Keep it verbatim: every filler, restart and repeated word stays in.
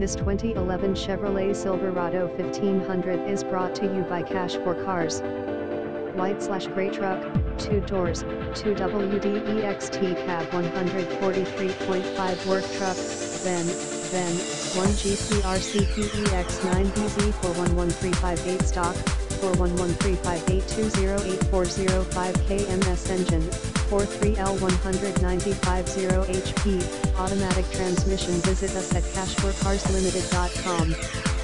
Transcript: This twenty eleven Chevrolet Silverado fifteen hundred is brought to you by Cash for Cars. White slash gray truck, two doors, two W D E X T cab, one forty-three point five work truck, V E N, V E N, one G C R C P E X nine B Z four one one three five eight stock, four one one three five eight two zero eight four zero five K M S engine, forty-three L one ninety-five zero H P, automatic transmission. Visit us at Cash For Cars Limited dot com.